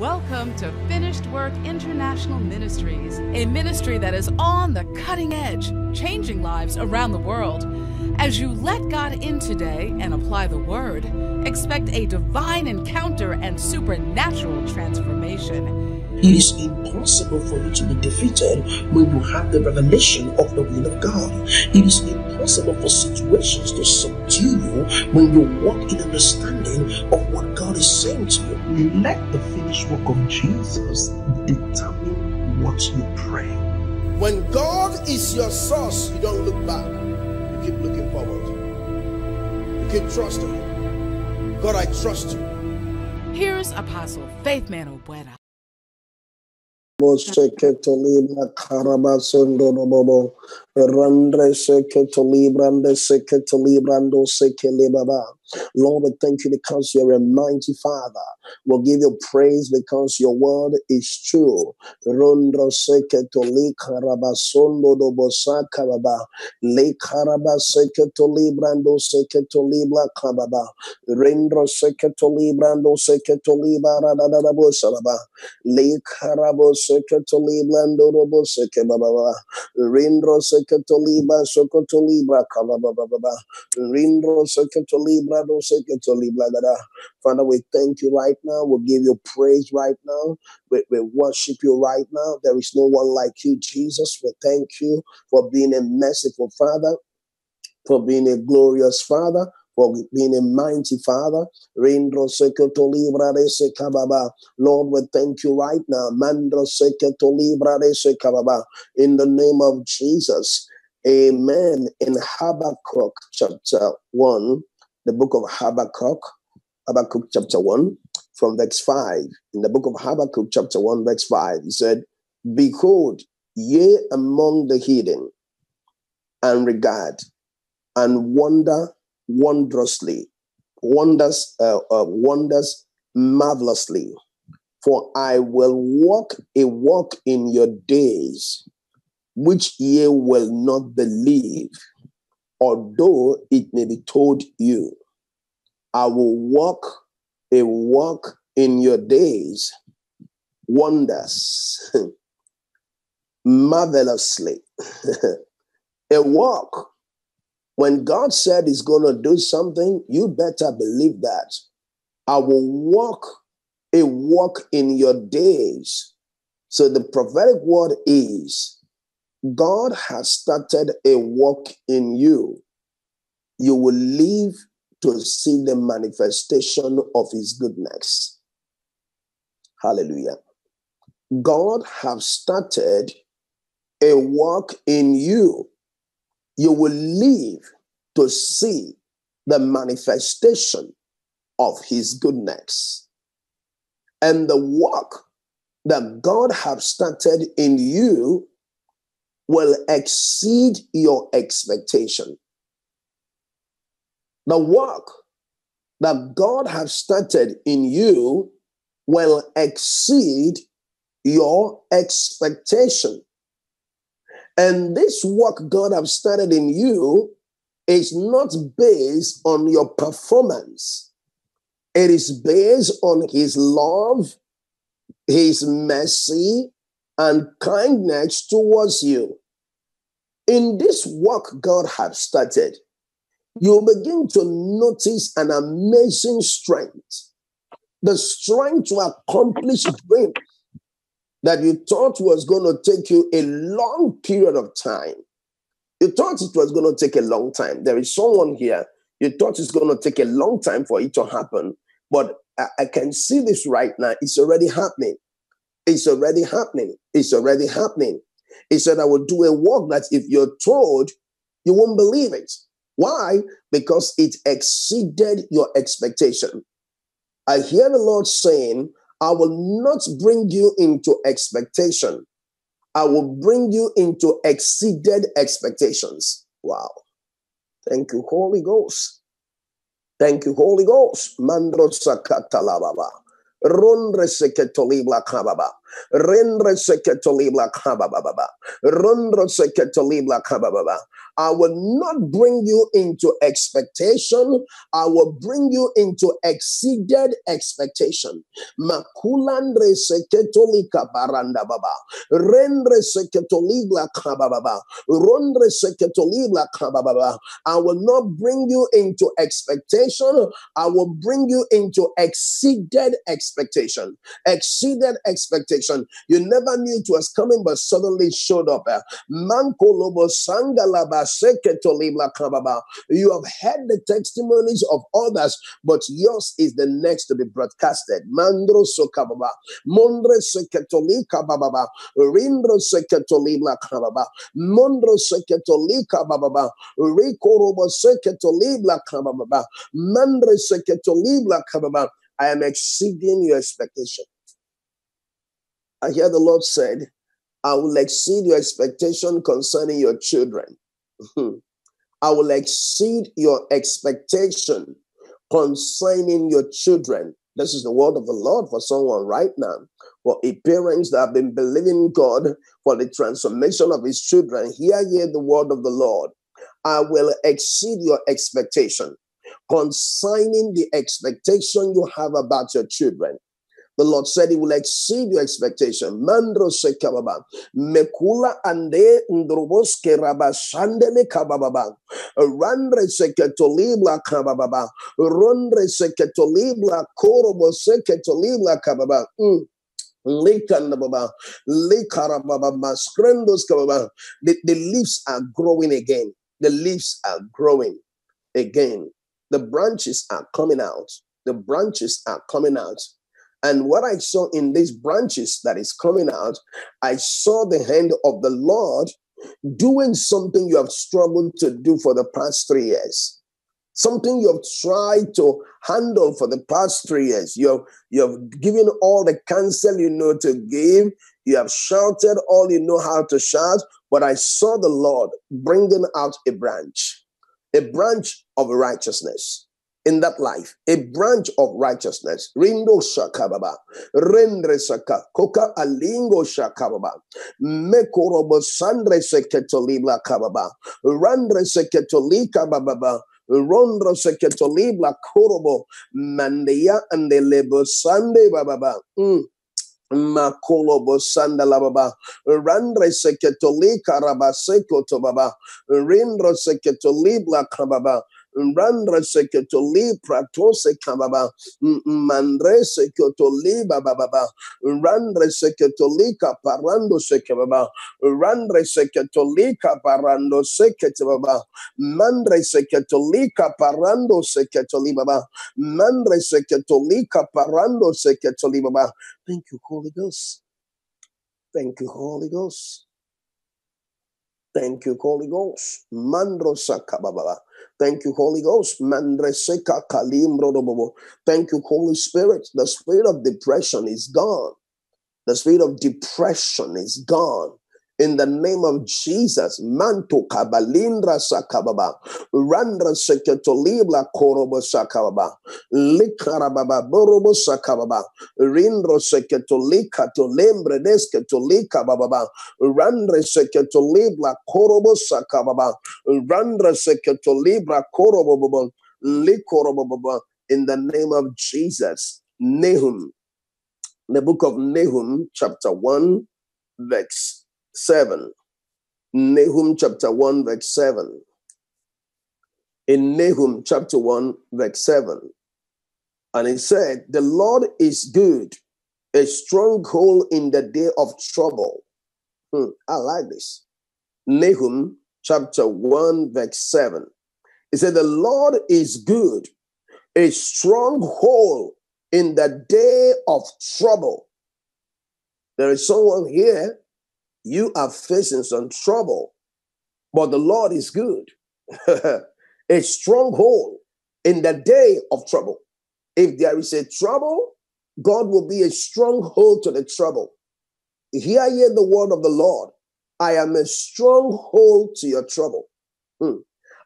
Welcome to Finished Work International Ministries, a ministry that is on the cutting edge, changing lives around the world. As you let God in today and apply the Word, expect a divine encounter and supernatural transformation. It is impossible for you to be defeated when you have the revelation of the will of God. It is impossible for situations to subdue you when you walk in understanding of what God is saying to you. Let the finished work of Jesus determine what you pray. When God is your source, you don't look back. You keep looking forward. You keep trusting. God, I trust you. Here's Apostle Faithman Ogboada. Lord, we thank you because you're a mighty Father. We'll give you praise because your word is true. Father, we thank you right now. We'll give you praise right now. We worship you right now. There is no one like you, Jesus. We thank you for being a merciful Father, for being a glorious Father, for being a mighty Father. Lord, we thank you right now. In the name of Jesus. Amen. In Habakkuk chapter 1, the book of Habakkuk, Habakkuk chapter 1, from verse 5. In the book of Habakkuk chapter 1, verse 5, he said, "Behold, ye among the heathen, and regard, and wonder wondrously, wonders marvelously, for I will walk a walk in your days, which ye will not believe, although it may be told you. I will walk a walk in your days, wonders, marvelously." A walk. When God said he's going to do something, you better believe that. I will walk a walk in your days. So the prophetic word is, God has started a walk in you. You will live to see the manifestation of his goodness. Hallelujah. God has started a walk in you. You will live to see the manifestation of his goodness. And the walk that God has started in you will exceed your expectation. The work that God has started in you will exceed your expectation. And this work God has started in you is not based on your performance. It is based on his love, his mercy, and kindness towards you. In this work God has started, you begin to notice an amazing strength. The strength to accomplish dreams that you thought was going to take you a long period of time. You thought it was going to take a long time. There is someone here, you thought it's going to take a long time for it to happen. But I can see this right now. It's already happening. It's already happening. It's already happening. He said, "I will do a work that if you're told, you won't believe it." Why? Because it exceeded your expectation. I hear the Lord saying, "I will not bring you into expectation. I will bring you into exceeded expectations." Wow. Thank you, Holy Ghost. Thank you, Holy Ghost. I will not bring you into expectation. I will bring you into exceeded expectation. Makulandre seketolika baranda baba. Rendre seketolibla kabababa. Rondre seketolibla kabababa. I will not bring you into expectation. I will bring you into exceeded expectation. Exceeded expectation. You never knew it was coming, but suddenly it showed up. You have heard the testimonies of others, but yours is the next to be broadcasted. I am exceeding your expectation. I hear the Lord said, I will exceed your expectation concerning your children. I will exceed your expectation concerning your children. This is the word of the Lord for someone right now. For a parents that have been believing God for the transformation of his children, hear the word of the Lord. I will exceed your expectation concerning the expectation you have about your children. The Lord said he will exceed your expectation. Mandro se kababa. Mekula ande ndrobos ke rabashandele kababa. Randre se ketolibla kababa. Rondre se ketolibla korobo se ketolibla kababa. The leaves are growing again. The leaves are growing again. The branches are coming out. The branches are coming out. And what I saw in these branches that is coming out, I saw the hand of the Lord doing something you have struggled to do for the past 3 years. Something you have tried to handle for the past 3 years. You have given all the counsel you know to give. You have shouted all you know how to shout. But I saw the Lord bringing out a branch of righteousness. In that life, a branch of righteousness. Rindo shakababa, rendre shaka, koka alingo shakababa, mekorobo sandre seketolibla kababa, randre seketolika bababa, rondro seketolibla korobo, mandeya and the lebo sande bababa. Makolo bosanda lababa, randre seketolika rabaseko tobaba, rindro seketolibla kababa. Randra seketoli prato sekababa, mandre seketoli bababa, randre seketoli kaparando sekababa, randre seketoli kaparando seketaba, mandre seketoli kaparando seketoli baba, mandre seketoli kaparando seketoli baba. Thank you, Holy Ghost. Thank you, Holy Ghost. Thank you, Holy Ghost. Mandro sakababa. Thank you, Holy Ghost. Mandreseka kalimro dobobo. Thank you, Holy Spirit. The spirit of depression is gone. The spirit of depression is gone. In the name of Jesus, manto kabalindra sakababa, randra seketolibla korobo sakababa, likarababa borobo sakababa, rindro seketolika tolembre desketolika bababa, randra seketolibla korobo sakababa, randra seketolibla korobo likorobo. In the name of Jesus, Nahum, the book of Nahum, chapter 1, verse 7. Nahum chapter 1 verse 7. In Nahum chapter 1 verse 7. And it said, the Lord is good, a stronghold in the day of trouble. I like this. Nahum chapter 1 verse 7. It said, the Lord is good, a stronghold in the day of trouble. There is someone here. You are facing some trouble, but the Lord is good. A stronghold in the day of trouble. If there is a trouble, God will be a stronghold to the trouble. Hear ye the word of the Lord. I am a stronghold to your trouble.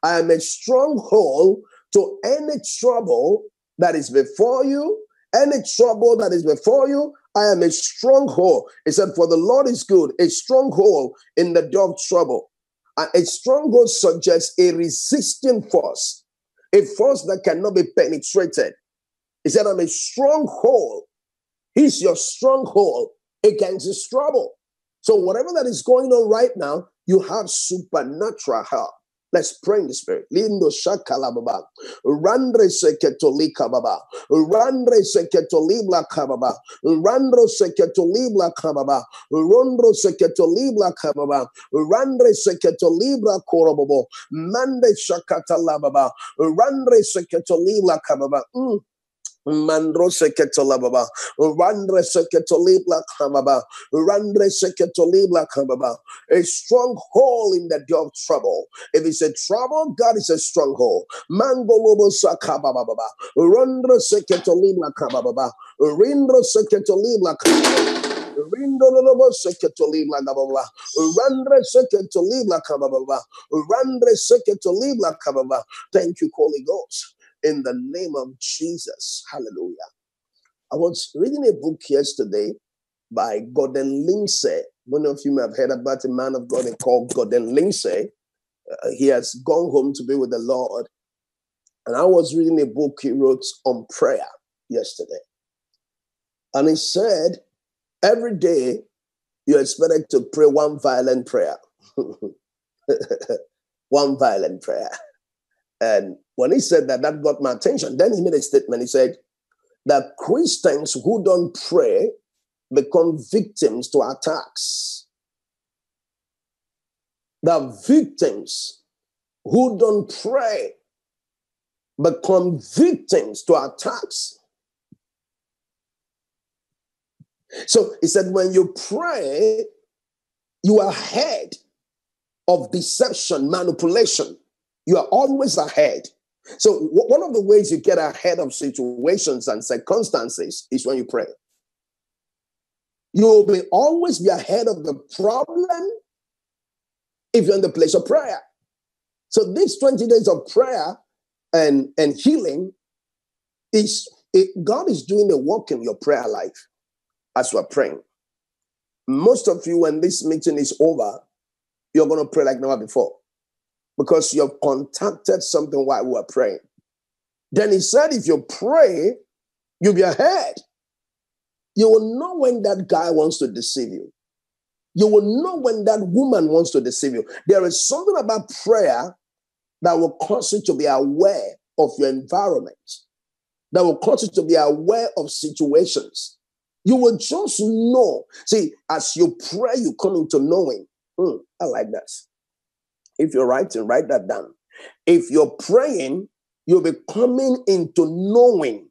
I am a stronghold to any trouble that is before you. Any trouble that is before you, I am a stronghold. It said, for the Lord is good, a stronghold in the day of trouble. And a stronghold suggests a resisting force, a force that cannot be penetrated. He said, I'm a stronghold. He's your stronghold against his trouble. So whatever that is going on right now, you have supernatural help. Let's pray in the spirit. Lindo shakala baba. Randre seketolika baba. Randre seketolibla kababa. Randro seketolibla kababa. Rondro seketolibla kababa. Randre seketolibla korobobo. Mande shakatala baba. Randre seketolibla kababa. Mandro seketolababa, randre seketolibla kamaba, randre seketolibla kamaba. A stronghold in the day of trouble. If it's a trouble, God is a stronghold. Mangolobo sakababa, randre seketolibla kamaba, rindro seketolibla kamaba. Rindolobo seketolibla kababa, randre seketolibla kababa, randre seketolibla kababa. Thank you, Holy Ghost. In the name of Jesus, hallelujah. I was reading a book yesterday by Gordon Lindsay. One of you may have heard about a man of God called Gordon Lindsay. He has gone home to be with the Lord. And I was reading a book he wrote on prayer yesterday. And he said, every day you're expected to pray one violent prayer. One violent prayer. And when he said that, that got my attention. Then he made a statement. He said that Christians who don't pray become victims to attacks. That victims who don't pray become victims to attacks. So he said, when you pray, you are ahead of deception, manipulation. You are always ahead. So one of the ways you get ahead of situations and circumstances is when you pray. You will always be ahead of the problem if you're in the place of prayer. So these 20 days of prayer and healing, God is doing the work in your prayer life as you are praying. Most of you, when this meeting is over, you're going to pray like never before, because you have contacted something while we were praying. Then he said, if you pray, you'll be ahead. You will know when that guy wants to deceive you. You will know when that woman wants to deceive you. There is something about prayer that will cause you to be aware of your environment, that will cause you to be aware of situations. You will just know. See, as you pray, you come into knowing. I like that. If you're writing, write that down. If you're praying, you'll be coming into knowing.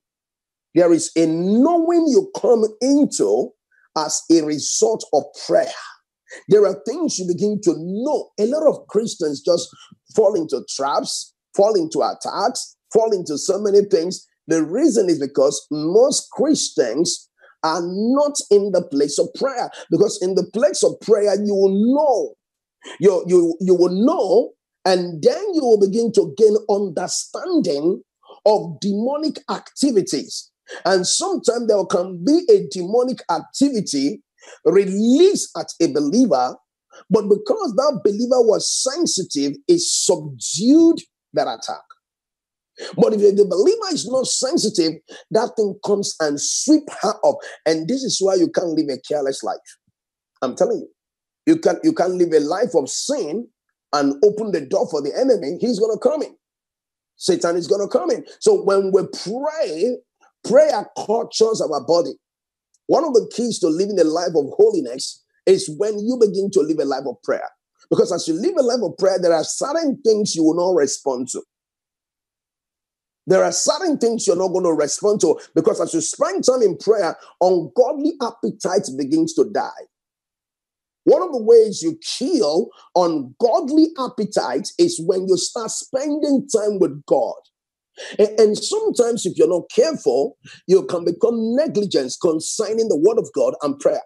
There is a knowing you come into as a result of prayer. There are things you begin to know. A lot of Christians just fall into traps, fall into attacks, fall into so many things. The reason is because most Christians are not in the place of prayer. Because in the place of prayer, you will know. You will know, and then you will begin to gain understanding of demonic activities. And sometimes there can be a demonic activity released at a believer, but because that believer was sensitive, it subdued that attack. But if the believer is not sensitive, that thing comes and sweeps her up. And this is why you can't live a careless life. I'm telling you. You can live a life of sin and open the door for the enemy. He's going to come in. Satan is going to come in. So when we pray, prayer cultures our body. One of the keys to living a life of holiness is when you begin to live a life of prayer. Because as you live a life of prayer, there are certain things you will not respond to. There are certain things you're not going to respond to, because as you spend time in prayer, ungodly appetite begins to die. One of the ways you kill ungodly appetite is when you start spending time with God. And sometimes if you're not careful, you can become negligent concerning the word of God and prayer.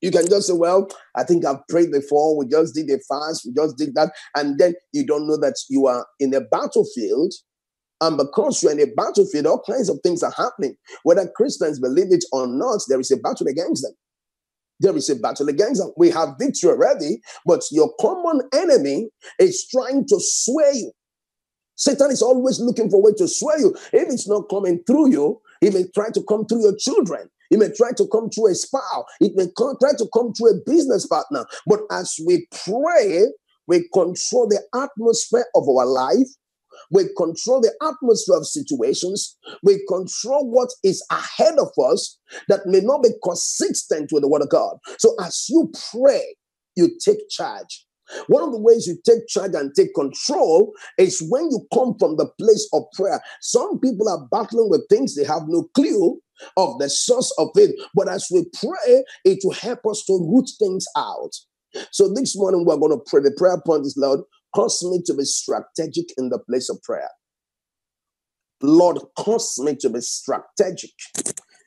You can just say, well, I think I've prayed before. We just did a fast. We just did that. And then you don't know that you are in a battlefield. And because you're in a battlefield, all kinds of things are happening. Whether Christians believe it or not, there is a battle against them. There is a battle against them. We have victory already, but your common enemy is trying to sway you. Satan is always looking for a way to sway you. If it's not coming through you, he may try to come through your children. It may try to come through a spouse. It may try to come through a business partner. But as we pray, we control the atmosphere of our life. We control the atmosphere of situations. We control what is ahead of us that may not be consistent with the word of God. So as you pray, you take charge. One of the ways you take charge and take control is when you come from the place of prayer. Some people are battling with things they have no clue of the source of it. But as we pray, it will help us to root things out. So this morning, we're going to pray. The prayer point is, Lord, cause me to be strategic in the place of prayer. Lord, cause me to be strategic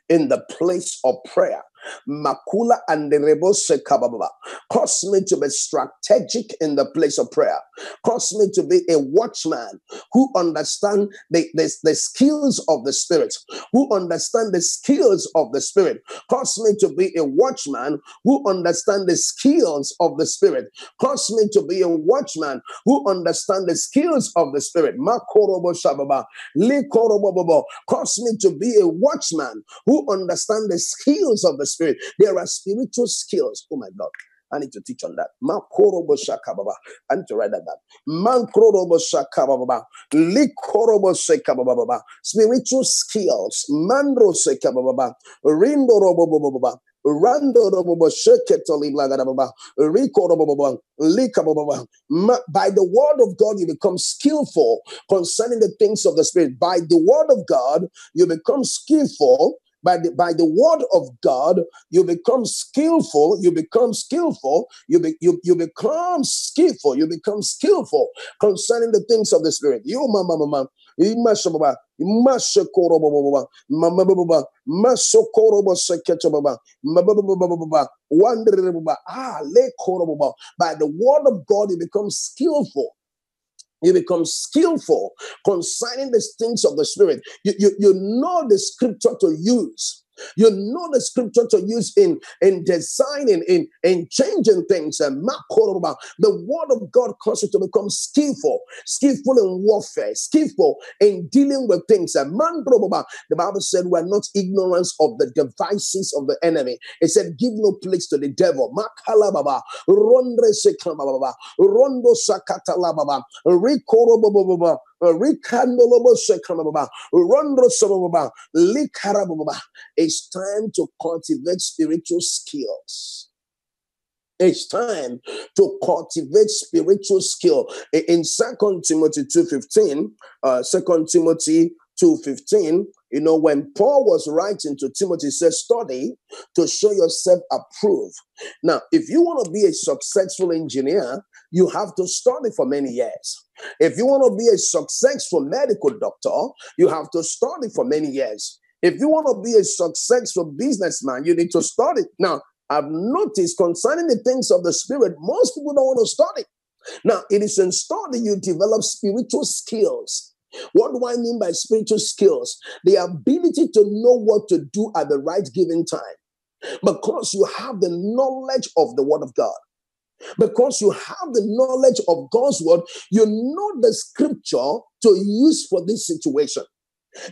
in the place of prayer. Makula and the Rebose Kababa. Cause me to be strategic in the place of prayer. Cause me to be a watchman who understand the skills of the Spirit, who understand the skills of the Spirit. Cause me to be a watchman who understand the skills of the Spirit. Cause me to be a watchman who understand the skills of the Spirit. Makorobo Shababa. Likorobo. Cause me to be a watchman who understand the skills of the Spirit. There are spiritual skills. Oh my God. I need to teach on that. I need to write that down. Spiritual skills. By the word of God, you become skillful concerning the things of the Spirit. By the word of God, you become skillful. By the word of God, you become skillful, you become skillful concerning the things of the Spirit. You by the word of God, you become skillful. You become skillful concerning the things of the Spirit. You know the scripture to use. You know the scripture to use in designing, in changing things. The word of God causes you to become skillful. Skillful in warfare. Skillful in dealing with things. The Bible said we are not ignorant of the devices of the enemy. It said give no place to the devil. It's time to cultivate spiritual skills. It's time to cultivate spiritual skill. In 2 Timothy 2:15, 2 Timothy 2:15, you know, when Paul was writing to Timothy, he says, study to show yourself approved. Now, if you want to be a successful engineer, you have to study for many years. If you want to be a successful medical doctor, you have to study for many years. If you want to be a successful businessman, you need to study. Now, I've noticed concerning the things of the Spirit, most people don't want to study. Now, it is in study you develop spiritual skills. What do I mean by spiritual skills? The ability to know what to do at the right given time. Because you have the knowledge of the Word of God. Because you have the knowledge of God's Word, you know the scripture to use for this situation.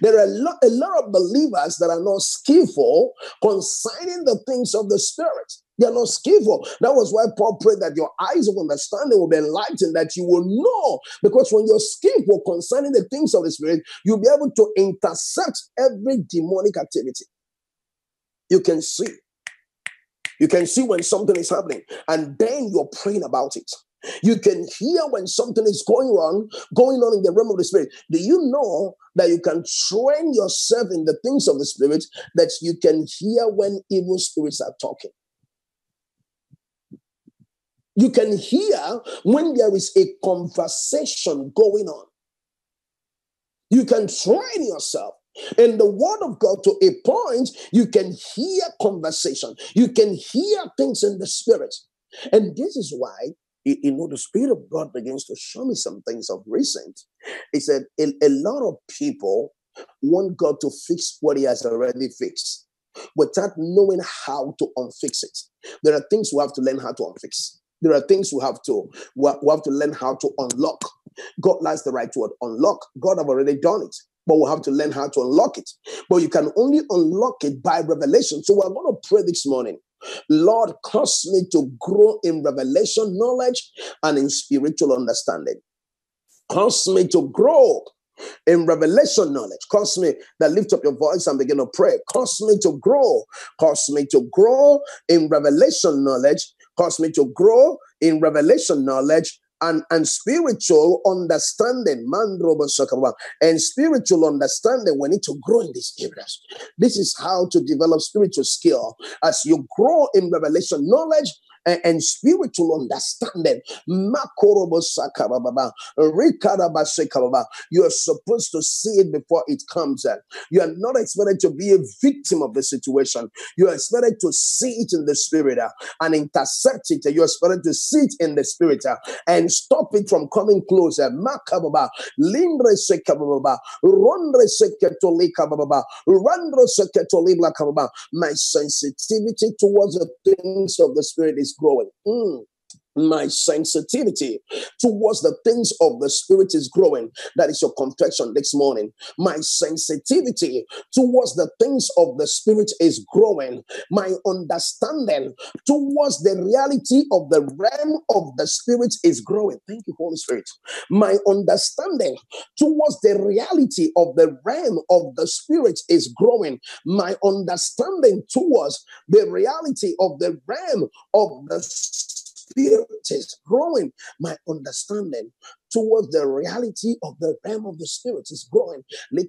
There are a lot of believers that are not skillful concerning the things of the Spirit. They are not skillful. That was why Paul prayed that your eyes of understanding will be enlightened, that you will know. Because when you're skillful concerning the things of the Spirit, you'll be able to intercept every demonic activity. You can see. You can see when something is happening, and then you're praying about it. You can hear when something is going on in the realm of the Spirit. Do you know that you can train yourself in the things of the Spirit, that you can hear when evil spirits are talking? You can hear when there is a conversation going on. You can train yourself. In the word of God, to a point, you can hear conversation. You can hear things in the Spirit. And this is why, you know, the Spirit of God begins to show me some things of recent. He said a lot of people want God to fix what he has already fixed. without knowing how to unfix it. There are things we have to learn how to unfix. There are things we have to learn how to unlock. God likes the right word, unlock. God have already done it, but we have to learn how to unlock it. But you can only unlock it by revelation. So we're going to pray this morning. Lord, cause me to grow in revelation knowledge and in spiritual understanding. Cause me to grow in revelation knowledge. Cause me that lift up your voice and begin to pray. Cause me to grow. Cause me to grow in revelation knowledge. Cause me to grow in revelation knowledge and spiritual understanding. Man, and spiritual understanding, we need to grow in these areas. This is how to develop spiritual skill. As you grow in revelation knowledge and spiritual understanding, you are supposed to see it before it comes out. You are not expected to be a victim of the situation. You are expected to see it in the spirit and intercept it. You are expected to see it in the spirit and stop it from coming closer. My sensitivity towards the things of the spirit is growing. My sensitivity towards the things of the spirit is growing. That is your confession this morning. My sensitivity towards the things of the spirit is growing. My understanding towards the reality of the realm of the spirit is growing. Thank you, Holy Spirit. My understanding towards the reality of the realm of the spirit is growing. My understanding towards the reality of the realm of the spirit is growing. My understanding towards the reality of the realm of the spirit is growing. My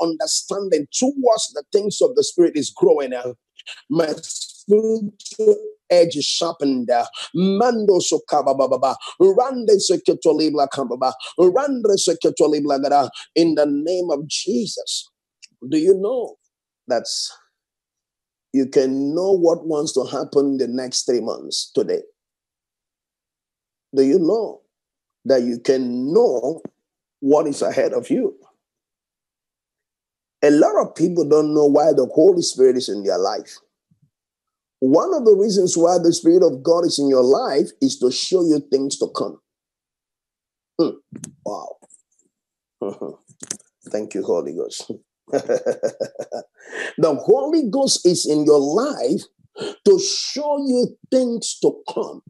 understanding towards the things of the spirit is growing. My spiritual edge is sharpened. Mando sokaba baba, rande seketoli blakamba, rande seketoli blagada. In the name of Jesus, do you know that you can know what wants to happen the next 3 months today? Do you know that you can know what is ahead of you? A lot of people don't know why the Holy Spirit is in their life. One of the reasons why the Spirit of God is in your life is to show you things to come. Wow. Thank you, Holy Ghost. The Holy Ghost is in your life to show you things to come.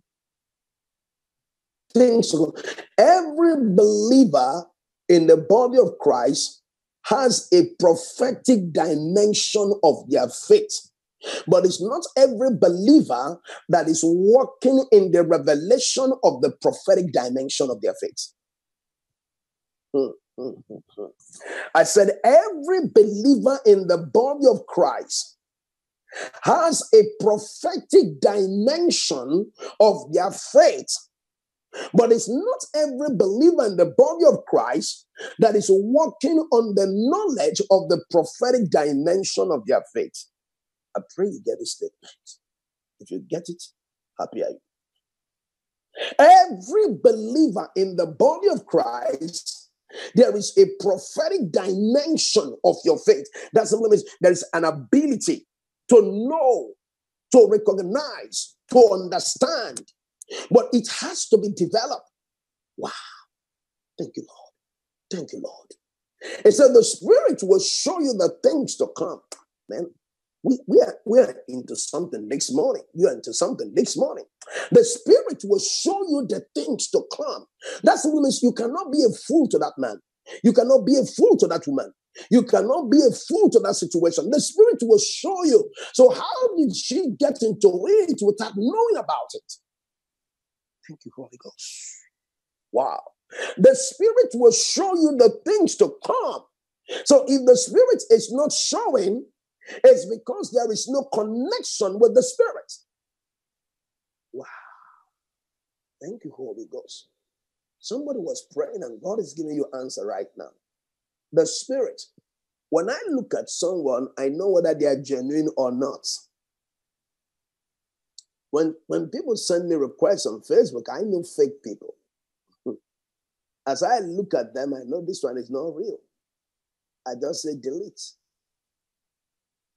Things to come. Every believer in the body of Christ has a prophetic dimension of their faith. But it's not every believer that is walking in the revelation of the prophetic dimension of their faith. I said every believer in the body of Christ has a prophetic dimension of their faith. But it's not every believer in the body of Christ that is walking on the knowledge of the prophetic dimension of their faith. I pray you get this statement. If you get it, happy are you. Every believer in the body of Christ, there is a prophetic dimension of your faith. That simply means there is an ability to know, to recognize, to understand. But it has to be developed. Wow. Thank you, Lord. Thank you, Lord. It said the Spirit will show you the things to come. Man, we are into something this morning. You are into something this morning. The Spirit will show you the things to come. That's what means you cannot be a fool to that man. You cannot be a fool to that woman. You cannot be a fool to that situation. The Spirit will show you. So how did she get into it without knowing about it? Thank you, Holy Ghost. Wow. The Spirit will show you the things to come. So if the Spirit is not showing, it's because there is no connection with the Spirit. Wow. Thank you, Holy Ghost. Somebody was praying and God is giving you answer right now. The Spirit. When I look at someone, I know whether they are genuine or not. When people send me requests on Facebook, I know fake people. As I look at them, I know this one is not real. I just say delete.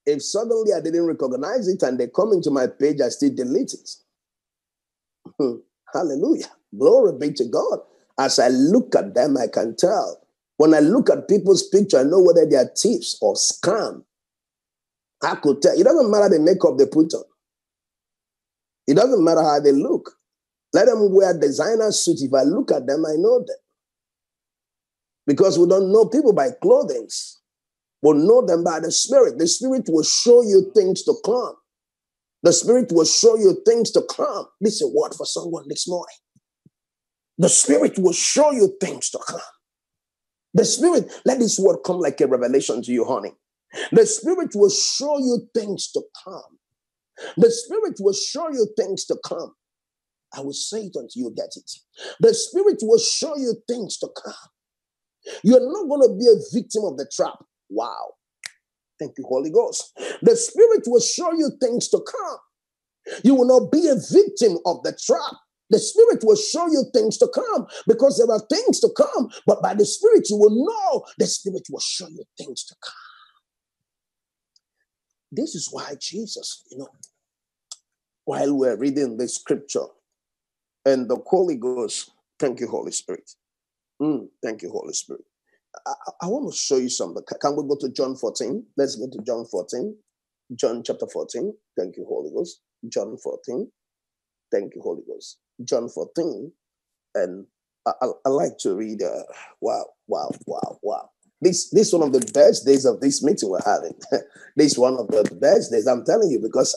If suddenly I didn't recognize it and they come into my page, I still delete it. Hallelujah. Glory be to God. As I look at them, I can tell. When I look at people's picture, I know whether they are thieves or scam. I could tell. It doesn't matter the makeup they put on. It doesn't matter how they look. Let them wear designer suits. If I look at them, I know them. Because we don't know people by clothing. We'll know them by the Spirit. The Spirit will show you things to come. The Spirit will show you things to come. This is a word for someone this morning. The Spirit will show you things to come. The Spirit, let this word come like a revelation to you, honey. The Spirit will show you things to come. The Spirit will show you things to come. I will say it until you get it. The Spirit will show you things to come. You're not going to be a victim of the trap. Wow. Thank you, Holy Ghost. The Spirit will show you things to come. You will not be a victim of the trap. The Spirit will show you things to come because there are things to come. But by the Spirit, you will know. The Spirit will show you things to come. This is why Jesus, while we're reading the scripture and the Holy Ghost, thank you, Holy Spirit. Thank you, Holy Spirit. I want to show you something. Can we go to John 14? Let's go to John 14. John chapter 14. Thank you, Holy Ghost. John 14. Thank you, Holy Ghost. John 14. And I like to read. Wow. This one of the best days of this meeting we're having. This one of the best days, I'm telling you, because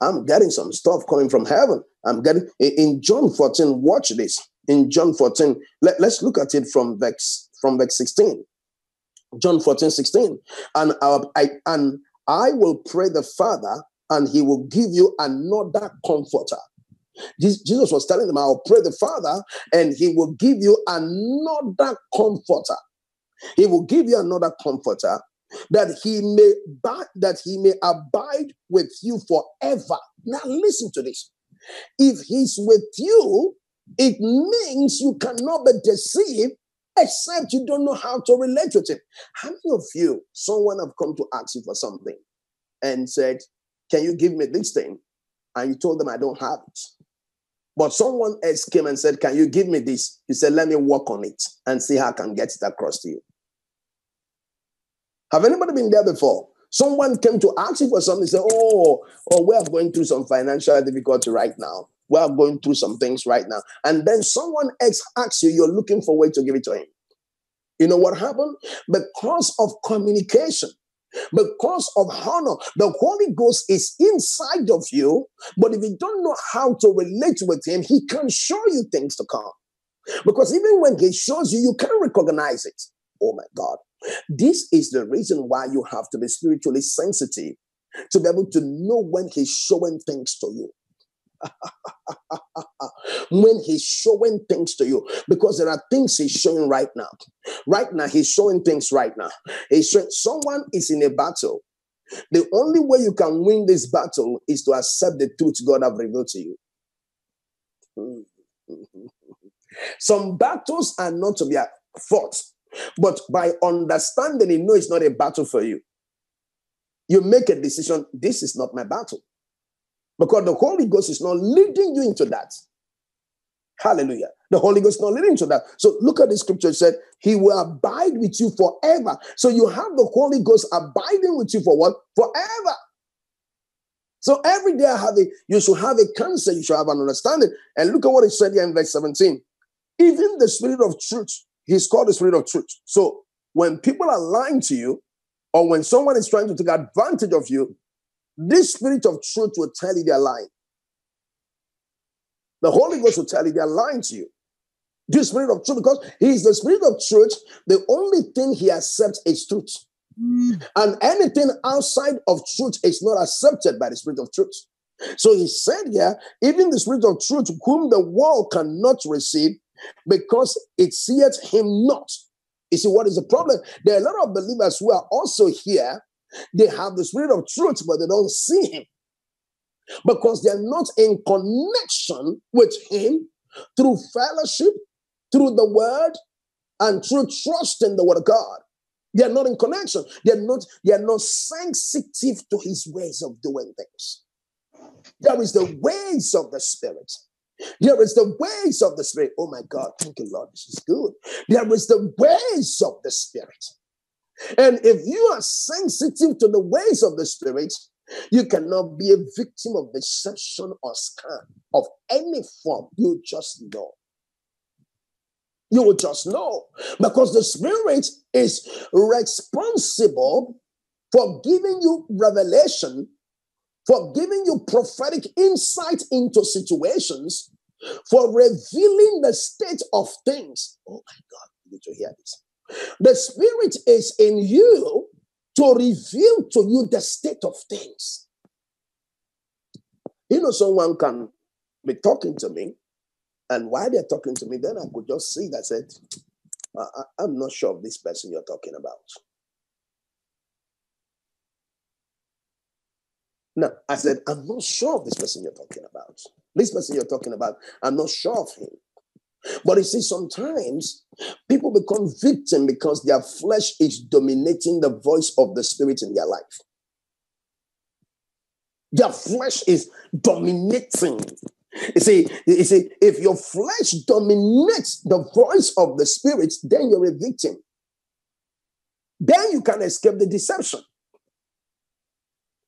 I'm getting some stuff coming from heaven. I'm getting in John 14. Watch this. In John 14, let's look at it from verse 16. John 14, 16. And I will pray the Father, and he will give you another comforter. Jesus was telling them, I'll pray the Father, and he will give you another comforter. He will give you another comforter that he may abide with you forever. Now listen to this. If he's with you, it means you cannot be deceived except you don't know how to relate with him. How many of you, someone have come to ask you for something and said, can you give me this thing? And you told them, I don't have it. But someone else came and said, can you give me this? You said, let me work on it and see how I can get it across to you. Have anybody been there before? Someone came to ask you for something, say, oh, we are going through some financial difficulty right now. We are going through some things right now. And then someone else asks you, you're looking for a way to give it to him. You know what happened? Because of communication, because of honor, the Holy Ghost is inside of you. But if you don't know how to relate with him, he can show you things to come. Because even when he shows you, you can't recognize it. Oh my God. This is the reason why you have to be spiritually sensitive to be able to know when he's showing things to you. When he's showing things to you, because there are things he's showing right now. Right now, he's showing things right now. Someone is in a battle. The only way you can win this battle is to accept the truth God have revealed to you. Some battles are not to be fought, but by understanding, you know it's not a battle for you. You make a decision, this is not my battle. Because the Holy Ghost is not leading you into that. Hallelujah. The Holy Ghost is not leading you into that. So look at the scripture. It said, he will abide with you forever. So you have the Holy Ghost abiding with you for what? Forever. So every day you should have a counsel. You should have an understanding. And look at what it said here in verse 17. Even the Spirit of truth, he's called the Spirit of truth. So when people are lying to you, or when someone is trying to take advantage of you, this Spirit of truth will tell you they're lying. The Holy Ghost will tell you they're lying to you. This Spirit of truth, because he is the Spirit of truth, the only thing he accepts is truth. And anything outside of truth is not accepted by the Spirit of truth. So he said here, even the Spirit of truth, whom the world cannot receive, because it seeth him not. You see, what is the problem? There are a lot of believers who are also here. They have the spirit of truth, but they don't see him because they're not in connection with him through fellowship, through the word, and through trust in the word of God. They're not in connection. They're not sensitive to his ways of doing things. There is the ways of the Spirit. There is the ways of the Spirit. Oh my God, thank you, Lord. This is good. There is the ways of the Spirit. And if you are sensitive to the ways of the Spirit, you cannot be a victim of deception or scam of any form. You just know. You will just know. Because the Spirit is responsible for giving you revelation, for giving you prophetic insight into situations, for revealing the state of things. Oh my God, you need to hear this. The Spirit is in you to reveal to you the state of things. You know, someone can be talking to me, and while they're talking to me, then I could just see that said, I'm not sure of this person you're talking about. Now, I said, I'm not sure of this person you're talking about. This person you're talking about, I'm not sure of him. But you see, sometimes people become victims because their flesh is dominating the voice of the Spirit in their life. Their flesh is dominating. You see, if your flesh dominates the voice of the Spirit, then you're a victim. Then you can escape the deception.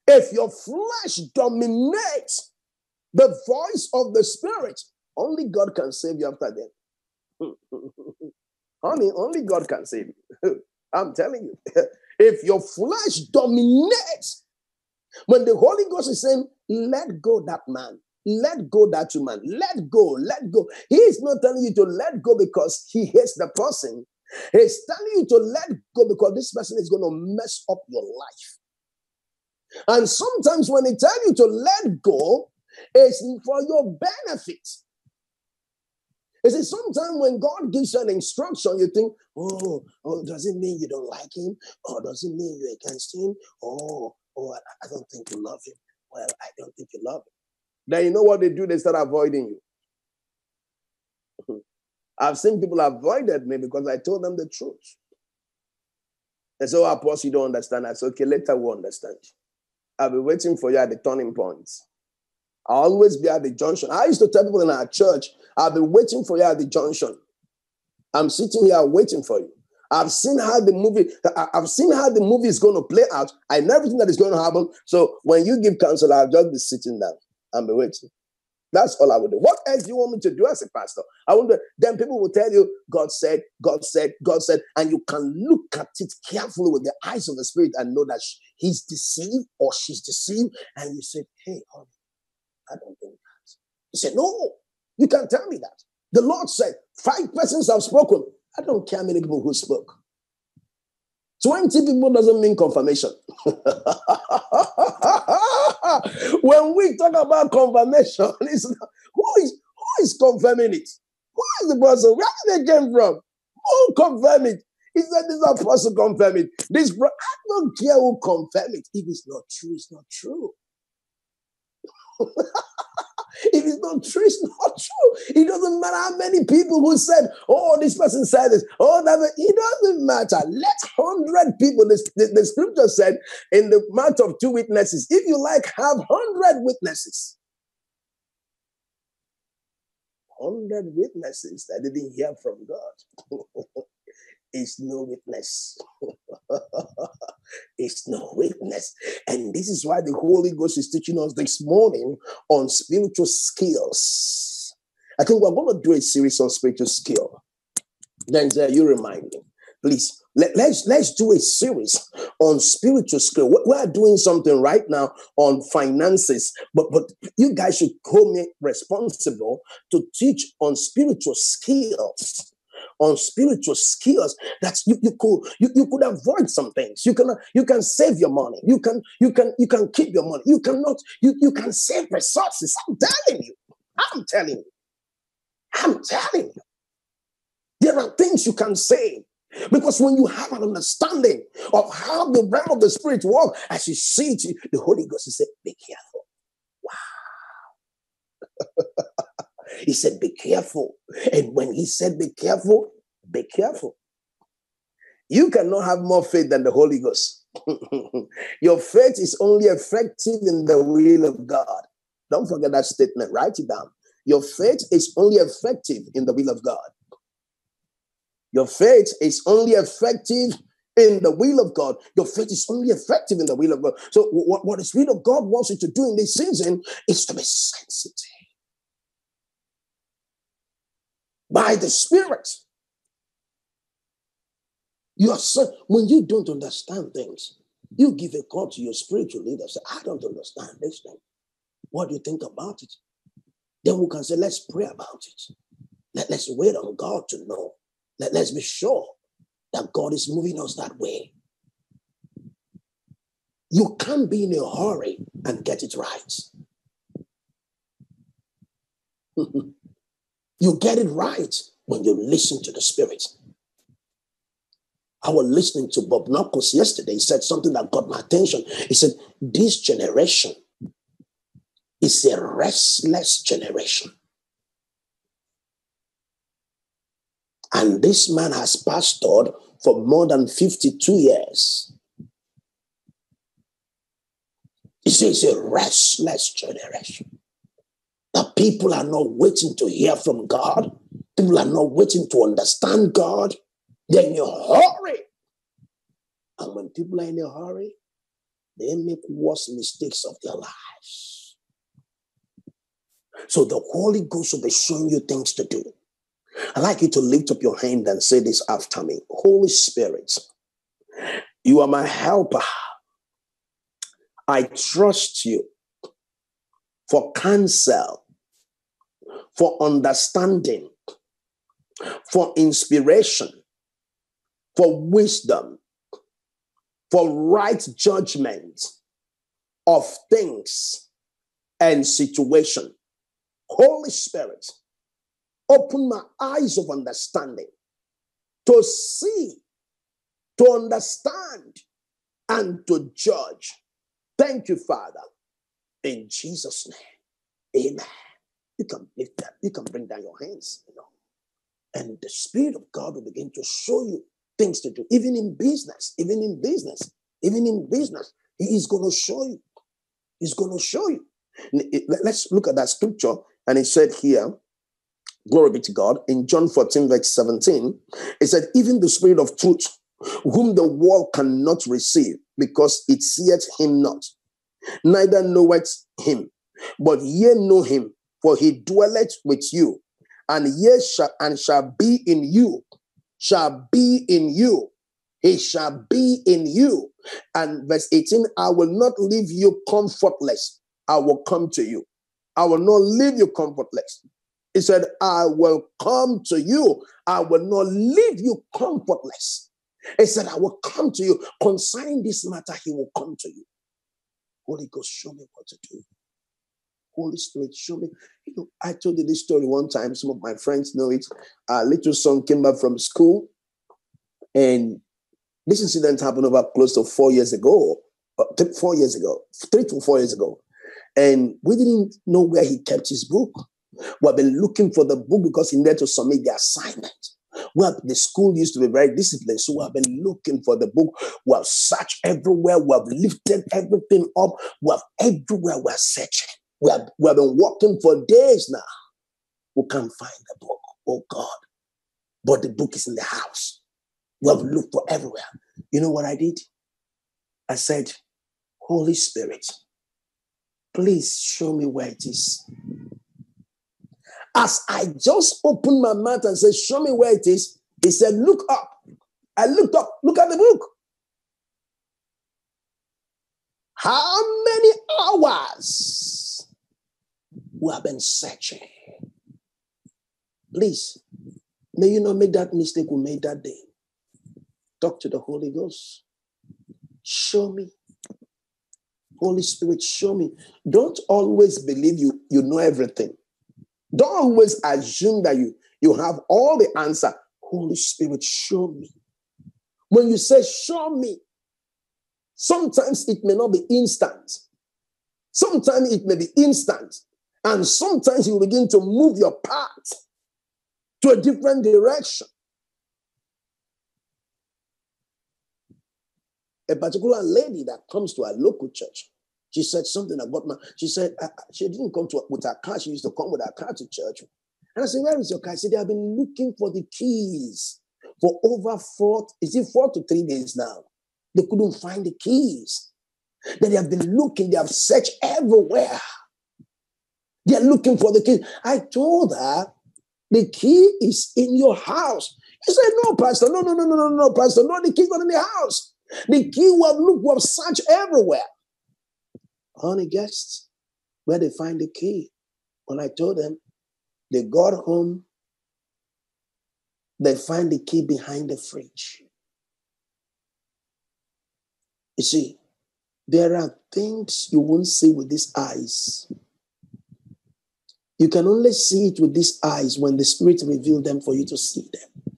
If your flesh dominates the voice of the Spirit, only God can save you after that. Honey, only God can save you. I'm telling you. If your flesh dominates, when the Holy Ghost is saying, let go that man, let go that woman, let go, let go. He is not telling you to let go because he hates the person. He's telling you to let go because this person is going to mess up your life. And sometimes when he tells you to let go, it's for your benefit. You see, sometimes when God gives you an instruction, you think, oh, does it mean you don't like him? Or does it mean you're against him? Oh, I don't think you love him. Well, I don't think you love him. Then you know what they do? They start avoiding you. I've seen people avoided me because I told them the truth. And so, Apostle, you don't understand. I said, okay, later we'll understand. I'll be waiting for you at the turning point. I'll always be at the junction. I used to tell people in our church, I've been waiting for you at the junction. I'm sitting here waiting for you. I've seen how the movie is going to play out. I know everything that is going to happen. So when you give counsel, I'll just be sitting down and be waiting. That's all I would do. What else do you want me to do as a pastor? I wonder. Then people will tell you, God said, God said, God said, and you can look at it carefully with the eyes of the Spirit and know that he's deceived or she's deceived. And you say, hey, honey, I don't think that. He said, no, you can't tell me that. The Lord said, 5 persons have spoken. I don't care how many people who spoke. 20 people doesn't mean confirmation. When we talk about confirmation, it's not, who is confirming it? Who is the person? Where did they come from? Who confirmed it? He said, this apostle confirmed it. I don't care who confirmed it. If it's not true, it's not true. If it's not true, it's not true. It doesn't matter how many people who said, oh, this person said this, oh, that, it doesn't matter. Let 100 people, the scripture said, in the mouth of 2 witnesses, if you like, have 100 witnesses. 100 witnesses that didn't hear from God. It's no witness. It's no witness. And this is why the Holy Ghost is teaching us this morning on spiritual skills. I think we're going to do a series on spiritual skill. Then you remind me. Please, let's do a series on spiritual skill. We're doing something right now on finances, but you guys should hold me responsible to teach on spiritual skills. On spiritual skills that you could avoid some things. You can save your money. You can keep your money. You can save resources. I'm telling you. There are things you can say. Because when you have an understanding of how the realm of the Spirit works, as you see it, the Holy Ghost, he said, be careful. Wow. He said, be careful. And when he said, be careful, be careful. You cannot have more faith than the Holy Ghost. Your faith is only effective in the will of God. Don't forget that statement. Write it down. Your faith is only effective in the will of God. Your faith is only effective in the will of God. Your faith is only effective in the will of God. So what the Spirit of God wants you to do in this season is to be sensitive. By the Spirit. When you don't understand things, you give a call to your spiritual leader. Say, I don't understand this thing. What do you think about it? Then we can say, let's pray about it. Let's wait on God to know. Let's be sure that God is moving us that way. You can't be in a hurry and get it right. You get it right when you listen to the Spirit. I was listening to Bob Knuckles yesterday. He said something that got my attention. He said, this generation is a restless generation. And this man has pastored for more than 52 years. He says it's a restless generation. That people are not waiting to hear from God. People are not waiting to understand God. They're in a hurry. And when people are in a hurry, they make worse mistakes of their lives. So the Holy Ghost will be showing you things to do. I'd like you to lift up your hand and say this after me. Holy Spirit, you are my helper. I trust you for counsel, for understanding, for inspiration, for wisdom, for right judgment of things and situation. Holy Spirit, open my eyes of understanding to see, to understand, and to judge. Thank you, Father. In Jesus' name, amen. You can lift that. You can bring down your hands, and the Spirit of God will begin to show you things to do, even in business, even in business, even in business. He is going to show you. He's going to show you. Let's look at that scripture. And it said here, glory be to God, in John 14, verse 17, it said, even the Spirit of truth, whom the world cannot receive, because it seeth him not, neither knoweth him, but ye know him, for he dwelleth with you, and ye shall be in you. Shall be in you. He shall be in you. And verse 18, I will not leave you comfortless. I will come to you. I will not leave you comfortless. He said, I will come to you. I will not leave you comfortless. He said, I will come to you. Concerning this matter, he will come to you. Holy Ghost, show me what to do. Holy Spirit, show me. You know, I told you this story one time. Some of my friends know it. A little son came back from school, and this incident happened about close to 4 years ago. 4 years ago, 3 to 4 years ago. And we didn't know where he kept his book. We've been looking for the book because he needed to submit the assignment. Well, the school used to be very disciplined, so we have been looking for the book. We have searched everywhere. We have lifted everything up. We have everywhere we are searching. We have been walking for days now. We can't find the book. Oh, God. But the book is in the house. We have looked for everywhere. You know what I did? I said, Holy Spirit, please show me where it is. As I just opened my mouth and said, show me where it is, he said, look up. I looked up. Look at the book. How many hours we have been searching? Please, may you not make that mistake we made that day. Talk to the Holy Ghost. Show me. Holy Spirit, show me. Don't always believe you know everything. Don't always assume that you have all the answer. Holy Spirit, show me. When you say, show me, sometimes it may not be instant. Sometimes it may be instant. And sometimes you begin to move your path to a different direction. A particular lady that comes to our local church, she said something about my, she said, she didn't come with her car. She used to come with her car to church. And I said, where is your car? She said, I've been looking for the keys for over 4 to 3 days now. They couldn't find the keys. Then they have been looking, they have searched everywhere. They're looking for the keys. I told her, the key is in your house. She said, no, Pastor, no, Pastor, no, the key's not in the house. The key will search everywhere. Honey, guests, where they find the key? When I told them, they got home, they find the key behind the fridge. You see, there are things you won't see with these eyes. You can only see it with these eyes when the Spirit reveals them for you to see them.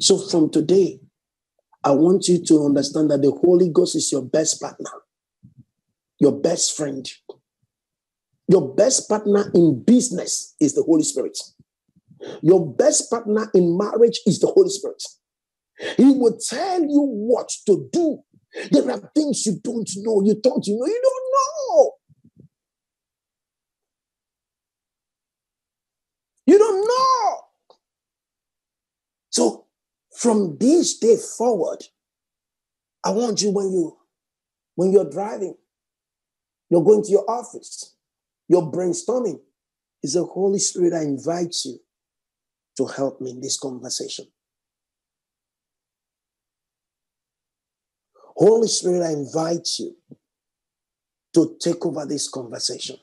So from today, I want you to understand that the Holy Ghost is your best partner, your best friend. Your best partner in business is the Holy Spirit. Your best partner in marriage is the Holy Spirit. He will tell you what to do. There are things you don't know. You thought you know, you don't know. You don't know. So from this day forward, I want you when you're driving, you're going to your office, you're brainstorming, it's the Holy Spirit that invites you to help me in this conversation. Holy Spirit, I invite you to take over this conversation.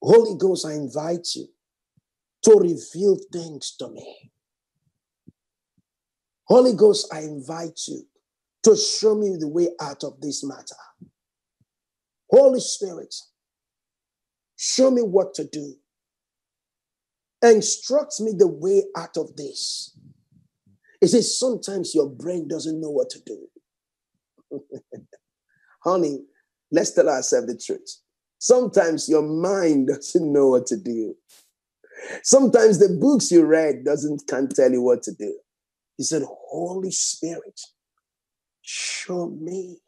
Holy Ghost, I invite you to reveal things to me. Holy Ghost, I invite you to show me the way out of this matter. Holy Spirit, show me what to do. Instruct me the way out of this. It says sometimes your brain doesn't know what to do. Honey, let's tell ourselves the truth. Sometimes your mind doesn't know what to do. Sometimes the books you read can't tell you what to do. He said, Holy Spirit, show me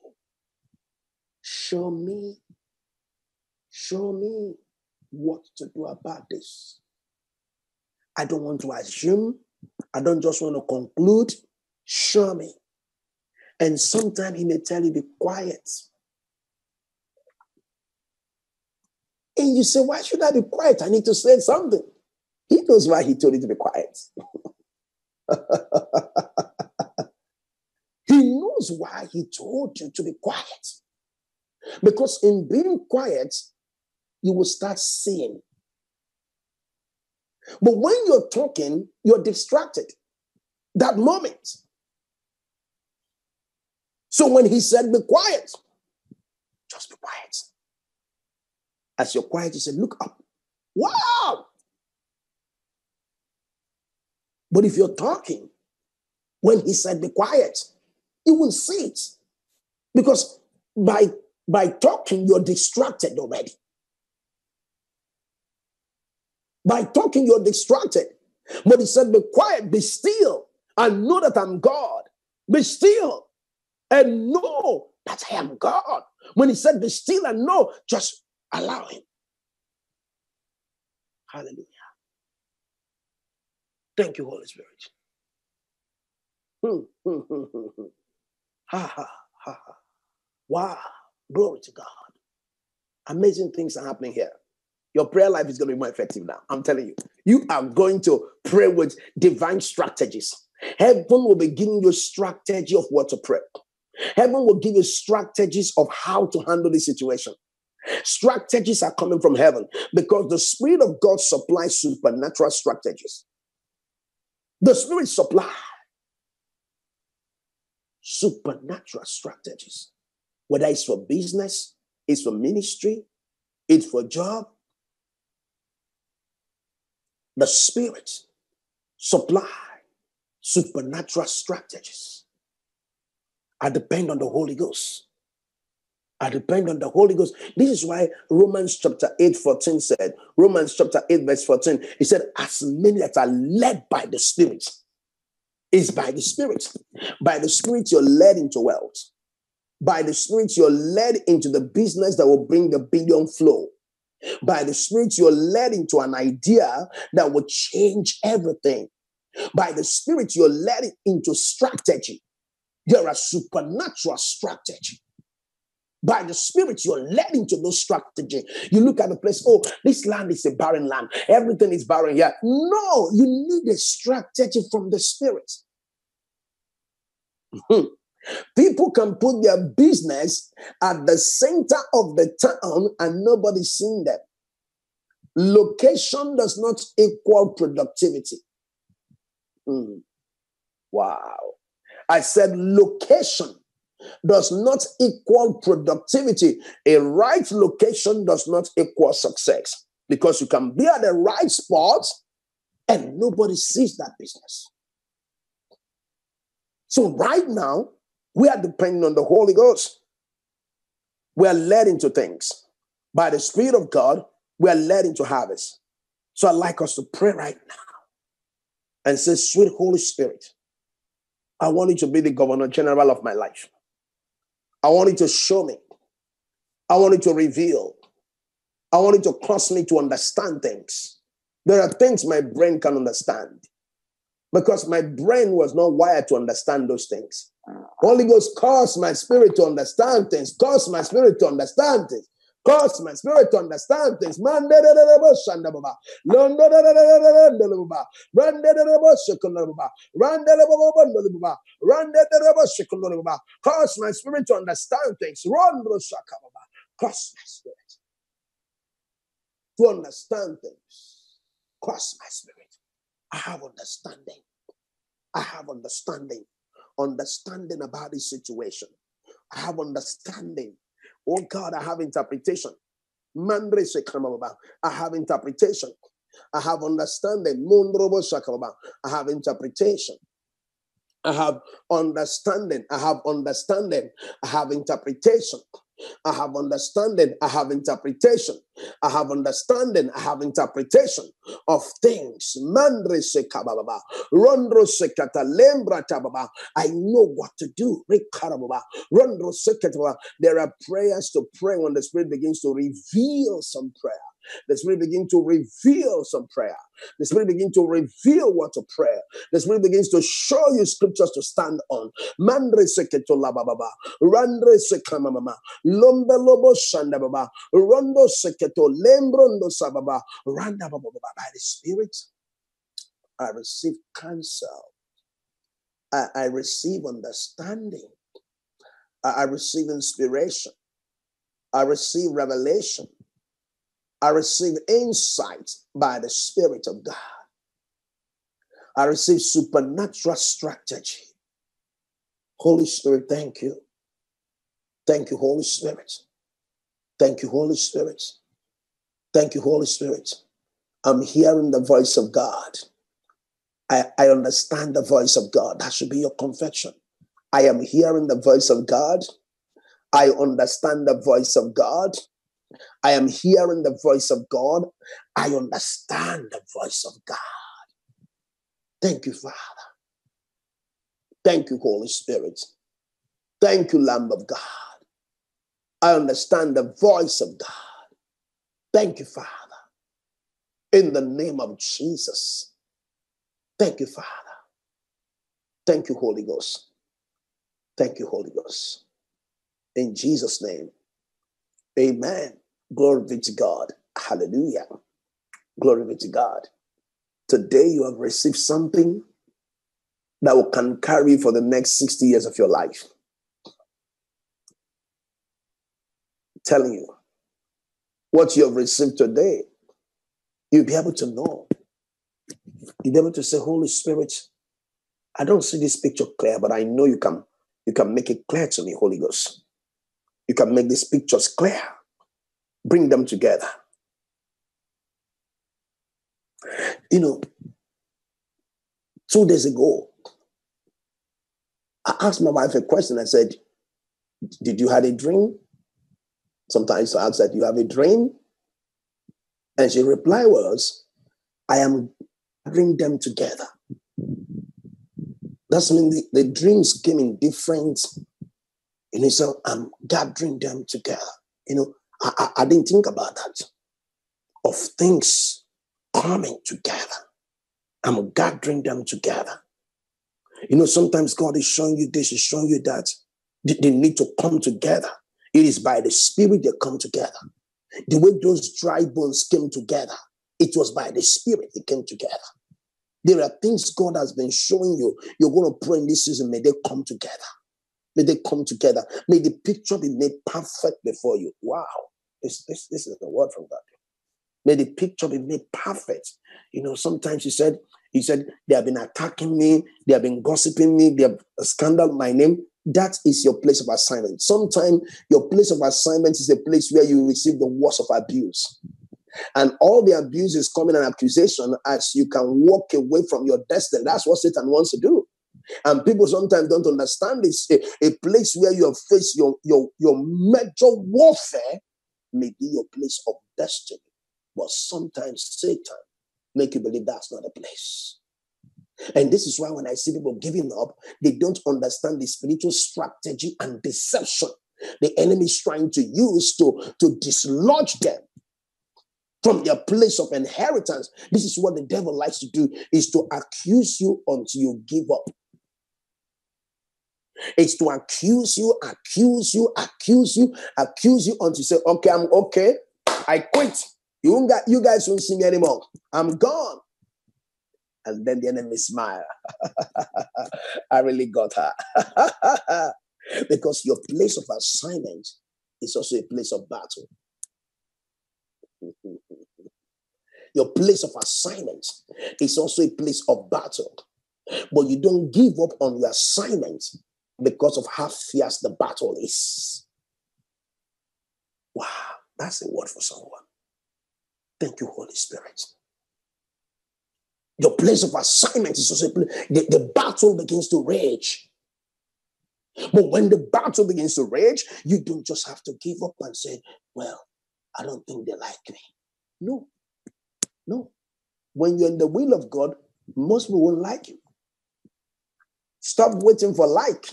what to do about this. I don't want to assume. I don't just want to conclude. Show me. And sometimes he may tell you, be quiet. And you say, why should I be quiet? I need to say something. He knows why he told you to be quiet. He knows why he told you to be quiet. Because in being quiet, you will start seeing. But when you're talking, you're distracted. That moment. So when he said, be quiet, just be quiet. As you're quiet, he said, look up. Wow! But if you're talking, when he said, be quiet, you will see it. Because by talking, you're distracted already. By talking, you're distracted. But he said, be quiet, be still. I know that I'm God. Be still. And know that I am God. When he said, be still and know, just allow him. Hallelujah. Thank you, Holy Spirit. Ha, ha, ha, ha. Wow. Glory to God. Amazing things are happening here. Your prayer life is going to be more effective now. I'm telling you. You are going to pray with divine strategies. Heaven will be giving you a strategy of what to pray. Heaven will give you strategies of how to handle this situation. Strategies are coming from heaven because the Spirit of God supplies supernatural strategies. The Spirit supplies supernatural strategies. Whether it's for business, it's for ministry, it's for job. The Spirit supply supernatural strategies. I depend on the Holy Ghost. I depend on the Holy Ghost. This is why Romans chapter 8, 14 said, Romans chapter 8, verse 14, he said, as many that are led by the Spirit, it's by the Spirit. By the Spirit, you're led into wealth. By the Spirit, you're led into the business that will bring the billion flow. By the Spirit, you're led into an idea that will change everything. By the Spirit, you're led into strategy. There are supernatural strategy. By the Spirit, you're led into those strategy. You look at the place, oh, this land is a barren land. Everything is barren here. No, you need a strategy from the Spirit. People can put their business at the center of the town and nobody's seeing them. Location does not equal productivity. Wow. I said location does not equal productivity. A right location does not equal success, because you can be at the right spot and nobody sees that business. So right now, we are depending on the Holy Ghost. We are led into things. By the Spirit of God, we are led into harvest. So I'd like us to pray right now and say, sweet Holy Spirit, I want you to be the Governor General of my life. I want you to show me. I want you to reveal. I want you to cause me to understand things. There are things my brain can understand, because my brain was not wired to understand those things. Holy Ghost, cause my spirit to understand things. Cause my spirit to understand things. Cause my spirit to understand things. Cause my spirit to understand things. Cause my spirit to understand things. Cause my spirit. I have understanding. I have understanding. Understanding about this situation. I have understanding. Oh God, I have interpretation. I have interpretation. I have understanding. I have interpretation. I have understanding. I have understanding. I have interpretation. I have understanding. I have interpretation. I have understanding. I have interpretation of things. I know what to do. There are prayers to pray when the Spirit begins to reveal some prayer. The Spirit begins to reveal some prayer. The Spirit begins to reveal what to pray. The Spirit begins to show you scriptures to stand on. By the Spirit, I receive counsel. I receive understanding. I receive inspiration. I receive revelation. I receive insight by the Spirit of God. I receive supernatural strategy. Holy Spirit, thank you. Thank you, Holy Spirit. Thank you, Holy Spirit. Thank you, Holy Spirit. I'm hearing the voice of God. I understand the voice of God. That should be your confession. I am hearing the voice of God. I understand the voice of God. I am hearing the voice of God. I understand the voice of God. Thank you, Father. Thank you, Holy Spirit. Thank you, Lamb of God. I understand the voice of God. Thank you, Father. In the name of Jesus. Thank you, Father. Thank you, Holy Ghost. Thank you, Holy Ghost. In Jesus' name. Amen. Glory be to God. Hallelujah. Glory be to God. Today you have received something that can carry you for the next 60 years of your life. I'm telling you, what you have received today, you'll be able to know. You'll be able to say, Holy Spirit, I don't see this picture clear, but I know you can make it clear to me, Holy Ghost. You can make these pictures clear. Bring them together. You know, 2 days ago. I asked my wife a question. I said, did you have a dream? Sometimes I said, you have a dream? And she reply was, I am bringing them together. That's when the dreams came in different, and he said, I'm gathering them together. You know, I didn't think about that, of things coming together. I'm gathering them together. You know, sometimes God is showing you this, is showing you that. They need to come together. It is by the Spirit they come together. The way those dry bones came together, it was by the Spirit they came together. There are things God has been showing you. You're going to pray in this season, may they come together. May they come together. May the picture be made perfect before you. Wow. This is the word from God. May the picture be made perfect. You know, sometimes he said, they have been attacking me. They have been gossiping me. They have scandalized my name. That is your place of assignment. Sometimes your place of assignment is a place where you receive the worst of abuse. And all the abuse is coming an accusation as you can walk away from your destiny. That's what Satan wants to do. And people sometimes don't understand this. A place where you have faced your major warfare may be your place of destiny. But sometimes Satan make you believe that's not a place. And this is why when I see people giving up, they don't understand the spiritual strategy and deception the enemy is trying to use to dislodge them from their place of inheritance. This is what the devil likes to do, is to accuse you until you give up. It's to accuse you until you say, okay, I'm okay. I quit. You guys won't see me anymore. I'm gone. And then the enemy smile. I really got her. Because your place of assignment is also a place of battle. Your place of assignment is also a place of battle. But you don't give up on your assignment because of how fierce the battle is. Wow, that's a word for someone. Thank you, Holy Spirit. Your place of assignment is also a place. The battle begins to rage. But when the battle begins to rage, you don't just have to give up and say, well, I don't think they like me. No. No. When you're in the will of God, most people won't like you. Stop waiting for like.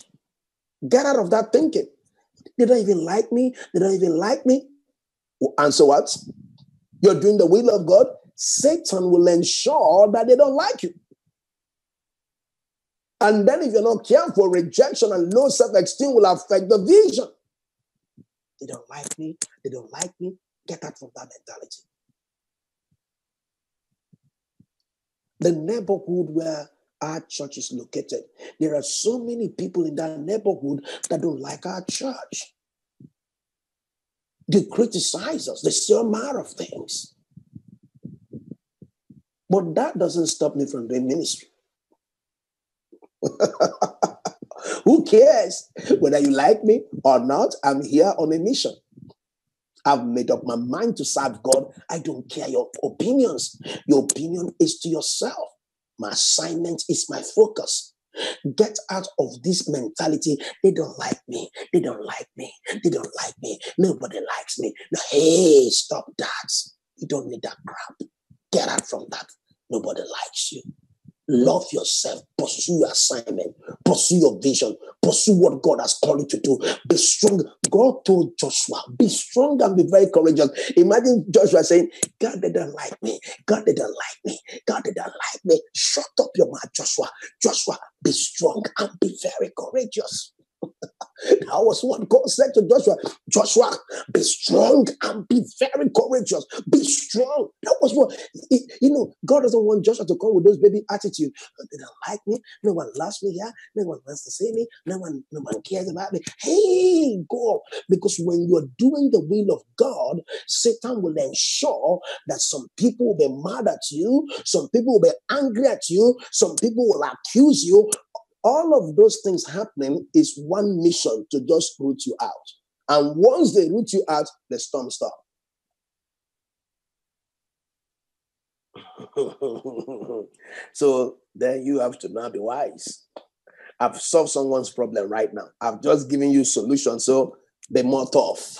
Get out of that thinking. They don't even like me. They don't even like me. And so what? You're doing the will of God. Satan will ensure that they don't like you. And then if you're not careful, rejection and low self-esteem will affect the vision. They don't like me. They don't like me. Get out from that mentality. The neighborhood where our church is located, there are so many people in that neighborhood that don't like our church. They criticize us. They say a matter of things. But that doesn't stop me from doing ministry. Who cares whether you like me or not? I'm here on a mission. I've made up my mind to serve God. I don't care your opinions. Your opinion is to yourself. My assignment is my focus. Get out of this mentality. They don't like me. They don't like me. They don't like me. Nobody likes me. No, hey, stop that. You don't need that crap. Get out from that. Nobody likes you. Love yourself. Pursue your assignment. Pursue your vision. Pursue what God has called you to do. Be strong. God told Joshua, be strong and be very courageous. Imagine Joshua saying, God, they don't like me. God, they don't like me. God, they don't like me. Shut up your mouth, Joshua. Joshua, be strong and be very courageous. That was what God said to Joshua. Joshua, be strong and be very courageous. Be strong. That was what, you know, God doesn't want Joshua to come with those baby attitude. They don't like me. No one loves me here. No one wants to see me. No one cares about me. Hey, God. Because when you're doing the will of God, Satan will ensure that some people will be mad at you. Some people will be angry at you. Some people will accuse you. All of those things happening is one mission, to just root you out. And once they root you out, the storm stops. So then you have to now be wise. I've solved someone's problem right now. I've just given you solution. So be more tough.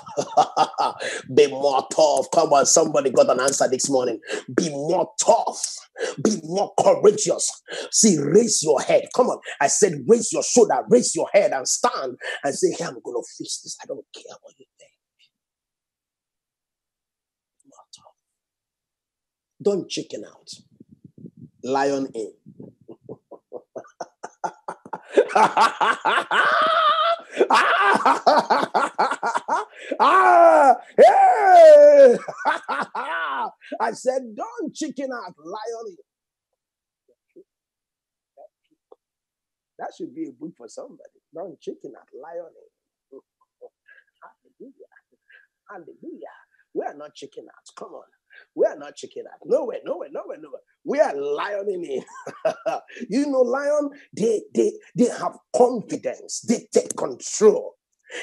Be more tough. Come on, somebody got an answer this morning. Be more tough. Be more courageous. See, raise your head. Come on. I said, raise your shoulder, raise your head and stand and say, hey, I'm going to fix this. I don't care what you think. More tough. Don't chicken out. Lion in. Hey! I said, don't chicken out, lion. That should be a book for somebody. Don't chicken out, lion. Hallelujah. Hallelujah. We are not chicken out. Come on. We are not chicken out. No way, no way, no way, no way. We are lioning in. You know, lion, they have confidence. They take control.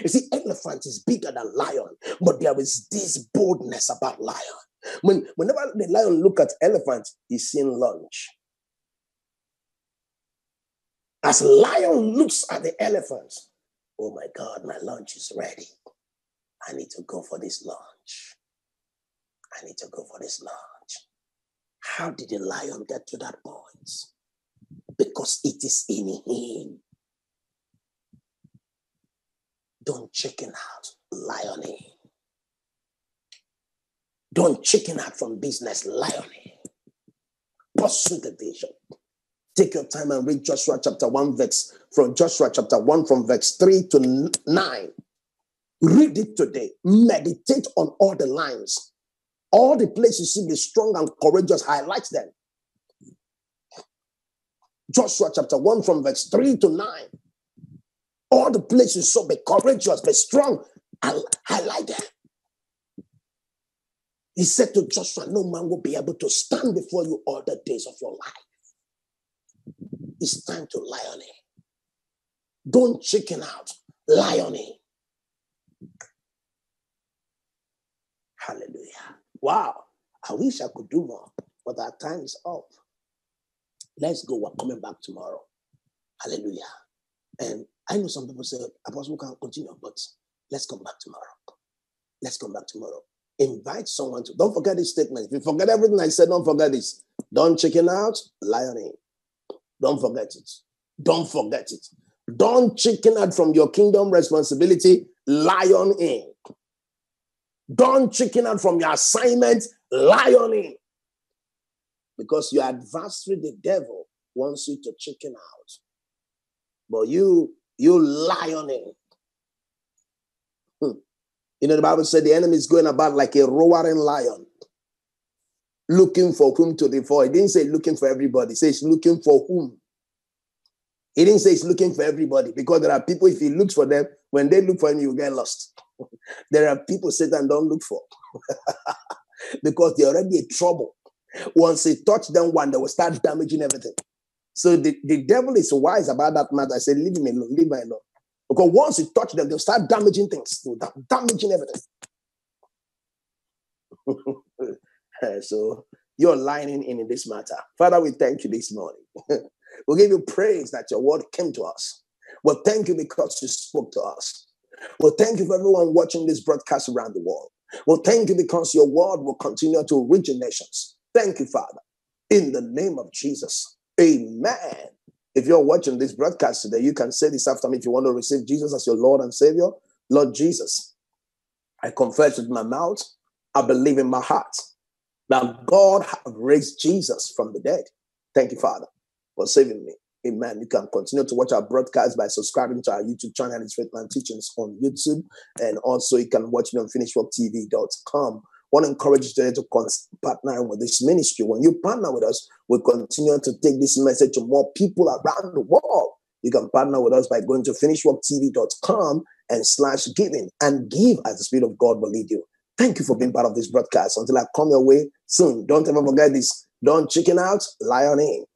You see, elephant is bigger than lion, but there is this boldness about lion. Whenever the lion look at elephant, he's seen lunch. As lion looks at the elephant, oh my God, my lunch is ready. I need to go for this lunch. I need to go for this lunch. How did the lion get to that point? Because it is in him. Don't chicken out, lion. Don't chicken out from business, lion. Pursue the vision. Take your time and read Joshua chapter 1 verse from Joshua chapter 1 from verse 3 to 9. Read it today. Meditate on all the lines. All the places you see be strong and courageous, highlight them. Joshua chapter 1 from verse 3 to 9. All the places so be courageous, be strong, highlight them. He said to Joshua, no man will be able to stand before you all the days of your life. It's time to lie on it. Don't chicken out, lie on it. Hallelujah. Wow, I wish I could do more, but our time is up. Let's go. We're coming back tomorrow. Hallelujah. And I know some people say, Apostle, we can't continue, but let's come back tomorrow. Let's come back tomorrow. Invite someone to, don't forget this statement. If you forget everything I said, don't forget this. Don't chicken out, lion in. Don't forget it. Don't forget it. Don't chicken out from your kingdom responsibility, lion in. Don't chicken out from your assignment, lion in. Because your adversary, the devil, wants you to chicken out. But you lion in. You know, the Bible said the enemy is going about like a roaring lion, looking for whom to devour. It didn't say looking for everybody. It says looking for whom. He didn't say he's looking for everybody, because there are people, if he looks for them, when they look for him, you get lost. There are people Satan don't look for because they're already in trouble. Once he touch them one, they will start damaging everything. So the devil is wise about that matter. I said, leave him alone, leave him alone. Because once he touch them, they'll start damaging things, they'll start damaging everything. So you're lining in this matter. Father, we thank you this morning. We'll give you praise that your word came to us. Well, thank you because you spoke to us. Well, thank you for everyone watching this broadcast around the world. Well, thank you because your word will continue to reach the nations. Thank you, Father. In the name of Jesus. Amen. If you're watching this broadcast today, you can say this after me if you want to receive Jesus as your Lord and Savior. Lord Jesus, I confess with my mouth, I believe in my heart that God has raised Jesus from the dead. Thank you, Father, for saving me. Amen. You can continue to watch our broadcast by subscribing to our YouTube channel, it's Faithman Teachings on YouTube. And also you can watch me on finishedworktv.com. I want to encourage you today to partner with this ministry. When you partner with us, we'll continue to take this message to more people around the world. You can partner with us by going to finishedworktv.com/giving and give as the Spirit of God will lead you. Thank you for being part of this broadcast. Until I come your way soon, don't ever forget this. Don't chicken out, lion in.